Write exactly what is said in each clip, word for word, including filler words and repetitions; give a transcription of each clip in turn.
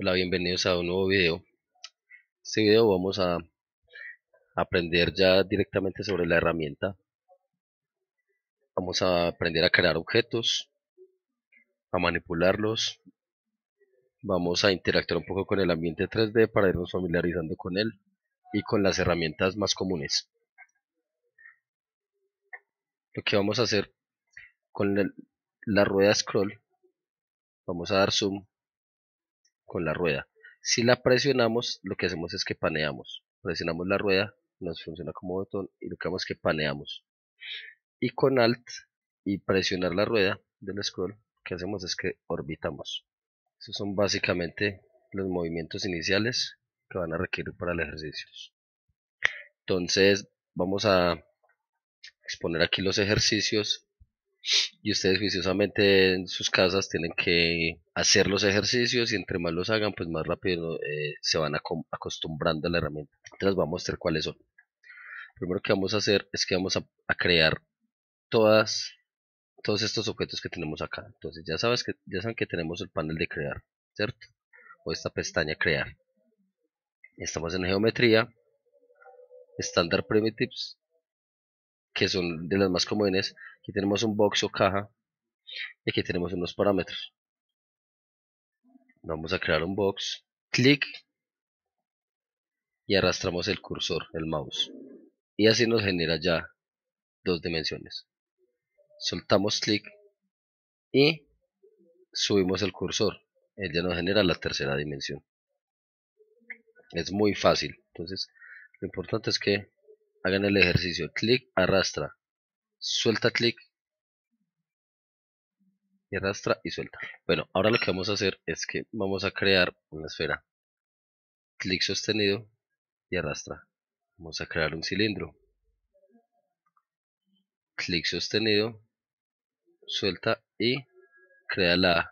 Hola, bienvenidos a un nuevo video. Este video vamos a aprender ya directamente sobre la herramienta. Vamos a aprender a crear objetos, a manipularlos. Vamos a interactuar un poco con el ambiente tres D para irnos familiarizando con él y con las herramientas más comunes. Lo que vamos a hacer con la, la rueda scroll, vamos a dar zoom con la rueda. Si la presionamos, lo que hacemos es que paneamos, presionamos la rueda, nos funciona como botón y lo que hacemos es que paneamos, y con alt y presionar la rueda del scroll, lo que hacemos es que orbitamos. Esos son básicamente los movimientos iniciales que van a requerir para el ejercicio. Entonces vamos a exponer aquí los ejercicios y ustedes juiciosamente en sus casas tienen que hacer los ejercicios, y entre más los hagan, pues más rápido eh, se van acostumbrando a la herramienta. Entonces vamos a mostrar cuáles son. Primero que vamos a hacer es que vamos a, a crear todas todos estos objetos que tenemos acá. Entonces ya sabes que ya saben que tenemos el panel de crear, ¿cierto? O esta pestaña crear. Estamos en geometría, standard primitives, que son de las más comunes. Aquí tenemos un box o caja y aquí tenemos unos parámetros. Vamos a crear un box, clic y arrastramos el cursor, el mouse, y así nos genera ya dos dimensiones. Soltamos clic y subimos el cursor, él ya nos genera la tercera dimensión. Es muy fácil. Entonces lo importante es que hagan el ejercicio: clic, arrastra, suelta, clic y arrastra y suelta. Bueno, ahora lo que vamos a hacer es que vamos a crear una esfera, clic sostenido y arrastra. Vamos a crear un cilindro, clic sostenido, suelta y crea la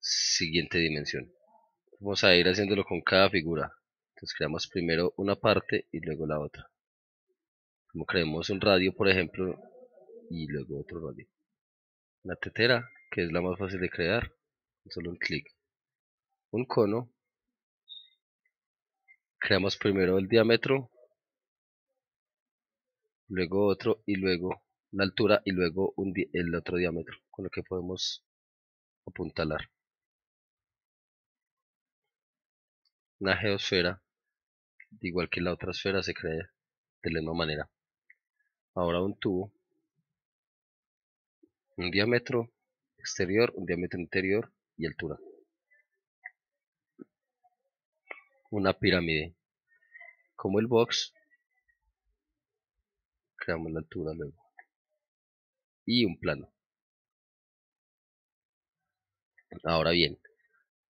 siguiente dimensión. Vamos a ir haciéndolo con cada figura. Entonces creamos primero una parte y luego la otra. Como creemos un radio, por ejemplo, y luego otro radio. La tetera, que es la más fácil de crear, solo un clic. Un cono, creamos primero el diámetro, luego otro y luego la altura y luego un di- el otro diámetro, con lo que podemos apuntalar. Una geosfera, igual que la otra esfera, se crea de la misma manera. Ahora un tubo, un diámetro exterior, un diámetro interior y altura. Una pirámide, como el box, creamos la altura luego, y un plano. Ahora bien,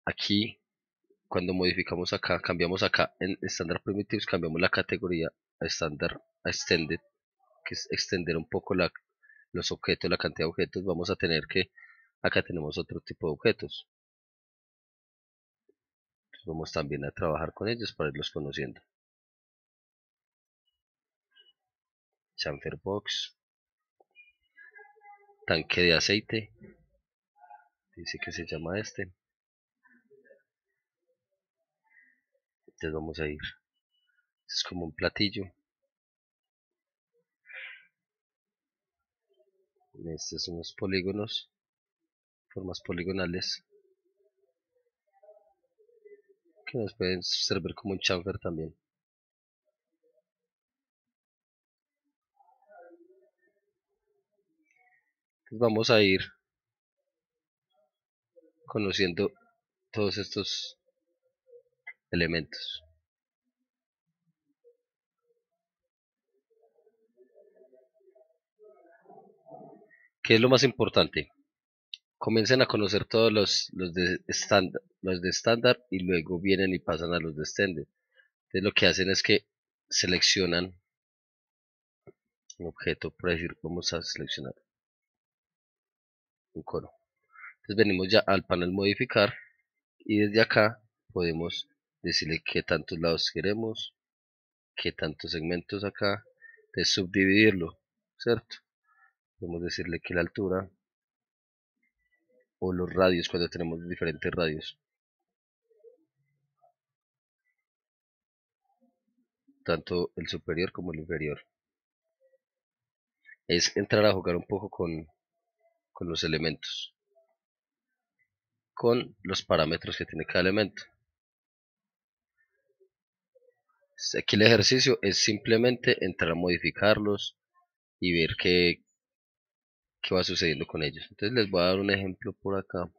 aquí cuando modificamos acá, cambiamos acá en Standard Primitives, cambiamos la categoría a Standard a Extended, que es extender un poco la, los objetos, la cantidad de objetos. Vamos a tener que, acá tenemos otro tipo de objetos. Entonces vamos también a trabajar con ellos para irlos conociendo. Chamfer box, tanque de aceite, dice que se llama este. Entonces vamos a ir, es como un platillo. Estos son los polígonos, formas poligonales, que nos pueden servir como un chamfer también. Entonces vamos a ir conociendo todos estos elementos. ¿Qué es lo más importante? Comiencen a conocer todos los, los de estándar los de estándar y luego vienen y pasan a los de extended. Entonces lo que hacen es que seleccionan un objeto, por decir, vamos a seleccionar un cono. Entonces venimos ya al panel modificar y desde acá podemos decirle qué tantos lados queremos, qué tantos segmentos acá, de subdividirlo, ¿cierto? Podemos decirle que la altura o los radios, cuando tenemos diferentes radios. tanto el superior como el inferior. Es entrar a jugar un poco con, con los elementos, con los parámetros que tiene cada elemento. Aquí el ejercicio es simplemente entrar a modificarlos y ver qué, qué va sucediendo con ellos. Entonces les voy a dar un ejemplo por acá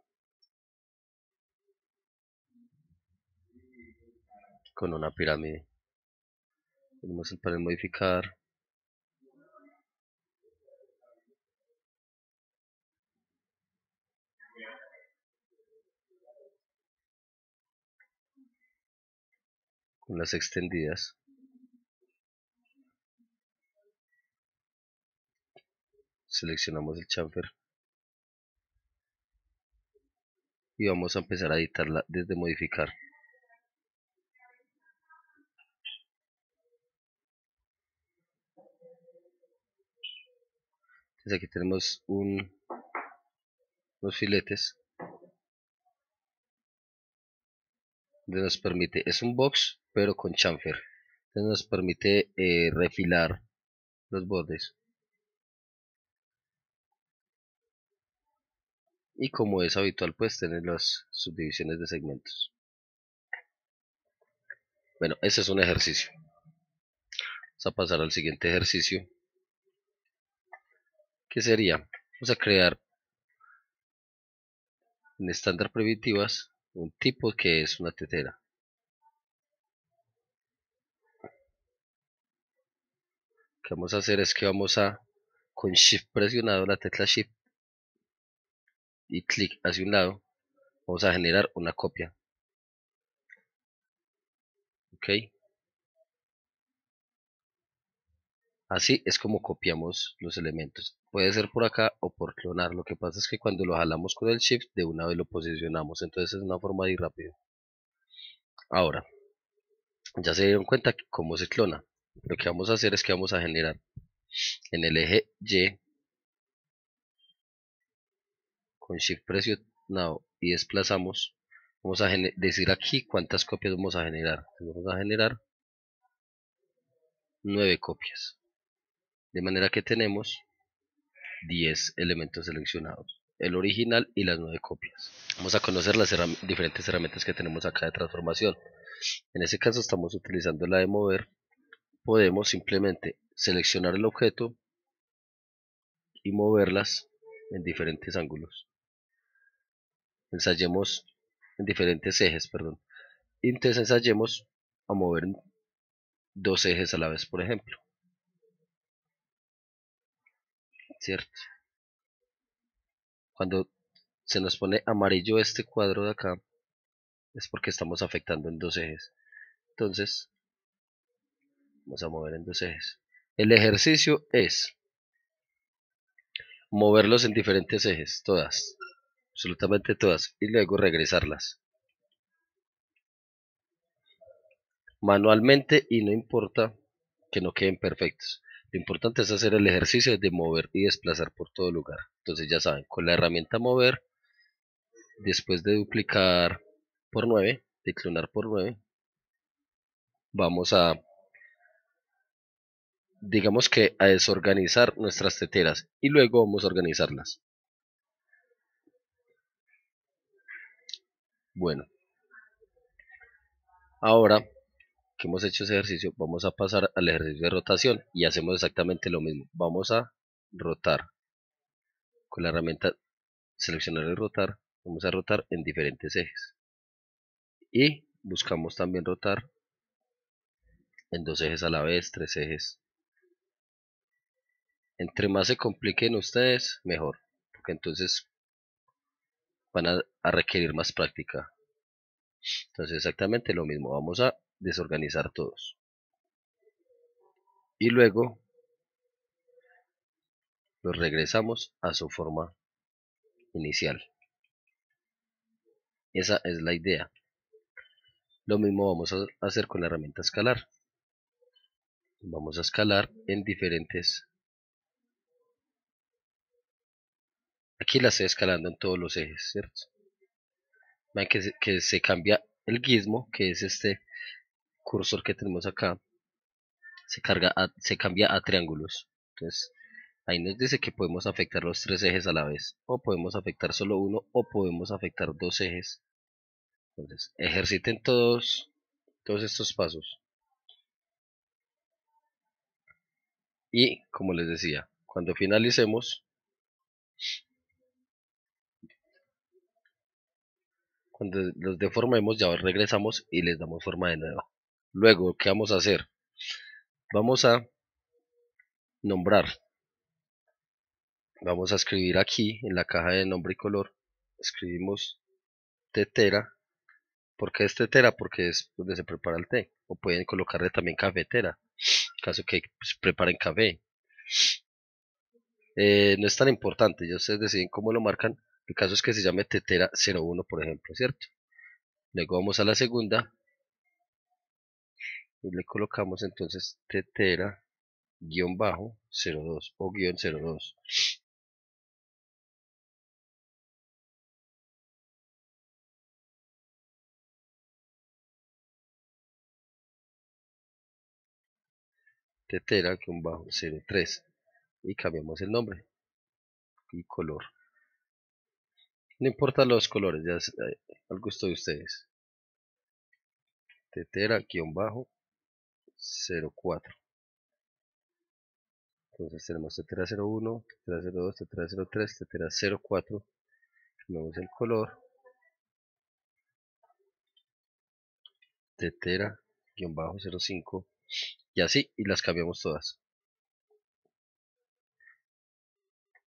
con una pirámide. Tenemos el panel modificar, con las extendidas. Seleccionamos el chamfer y vamos a empezar a editarla desde modificar. Entonces aquí tenemos un, unos filetes donde nos permite, es un box pero con chamfer, entonces nos permite eh, refilar los bordes. Y como es habitual, pues tener las subdivisiones de segmentos. Bueno, ese es un ejercicio. Vamos a pasar al siguiente ejercicio, que sería, vamos a crear en estándar primitivas un tipo que es una tetera. Que vamos a hacer es que vamos a, con shift presionado, la tecla shift y clic hacia un lado, vamos a generar una copia. Ok, así es como copiamos los elementos. Puede ser por acá o por clonar. Lo que pasa es que cuando lo jalamos con el shift, de una vez lo posicionamos, entonces es una forma de ir rápido. Ahora ya se dieron cuenta cómo se clona. Lo que vamos a hacer es que vamos a generar en el eje Y, con shift presionado y desplazamos, vamos a decir aquí cuántas copias vamos a generar. Entonces vamos a generar nueve copias, de manera que tenemos diez elementos seleccionados, el original y las nueve copias. Vamos a conocer las herram diferentes herramientas que tenemos acá de transformación. En este caso estamos utilizando la de mover. Podemos simplemente seleccionar el objeto y moverlas en diferentes ángulos. Ensayemos en diferentes ejes, perdón. Entonces ensayemos a mover dos ejes a la vez, por ejemplo. ¿Cierto? Cuando se nos pone amarillo este cuadro de acá, es porque estamos afectando en dos ejes. Entonces, vamos a mover en dos ejes. El ejercicio es moverlos en diferentes ejes, todas, absolutamente todas, y luego regresarlas manualmente, y no importa que no queden perfectos. Lo importante es hacer el ejercicio de mover y desplazar por todo lugar. Entonces ya saben, con la herramienta mover, después de duplicar por nueve, de clonar por nueve, vamos a, digamos que a desorganizar nuestras teteras y luego vamos a organizarlas. Bueno, ahora que hemos hecho ese ejercicio, vamos a pasar al ejercicio de rotación y hacemos exactamente lo mismo. Vamos a rotar con la herramienta seleccionar y rotar. Vamos a rotar en diferentes ejes y buscamos también rotar en dos ejes a la vez, tres ejes. Entre más se compliquen ustedes, mejor, porque entonces van a, a requerir más práctica. Entonces exactamente lo mismo, vamos a desorganizar todos y luego los regresamos a su forma inicial. Esa es la idea. Lo mismo vamos a hacer con la herramienta escalar. Vamos a escalar en diferentes. Aquí la estoy escalando en todos los ejes, ¿cierto? Vean que se, que se cambia el gizmo, que es este cursor que tenemos acá, se, carga a, se cambia a triángulos. Entonces ahí nos dice que podemos afectar los tres ejes a la vez, o podemos afectar solo uno, o podemos afectar dos ejes. Entonces ejerciten todos, todos estos pasos. Y como les decía, cuando finalicemos, cuando los deformemos, ya regresamos y les damos forma de nuevo. Luego, ¿qué vamos a hacer? Vamos a nombrar. Vamos a escribir aquí, en la caja de nombre y color, escribimos tetera. ¿Por qué es tetera? Porque es donde se prepara el té. O pueden colocarle también cafetera, en caso que pues, preparen café. Eh, no es tan importante, ya ustedes deciden cómo lo marcan. El caso es que se llame tetera cero uno, por ejemplo, ¿cierto? Luego vamos a la segunda y le colocamos entonces tetera guión bajo cero dos o guión cero dos. Tetera guión bajo cero tres y cambiamos el nombre y color. No importa los colores, ya es al gusto de ustedes. Tetera guión bajo cero cuatro. Entonces tenemos tetera cero uno, tetera cero dos, tetera cero tres, tetera cero cuatro. Cambiamos el color. Tetera guión bajo cero cinco. Y así, y las cambiamos todas.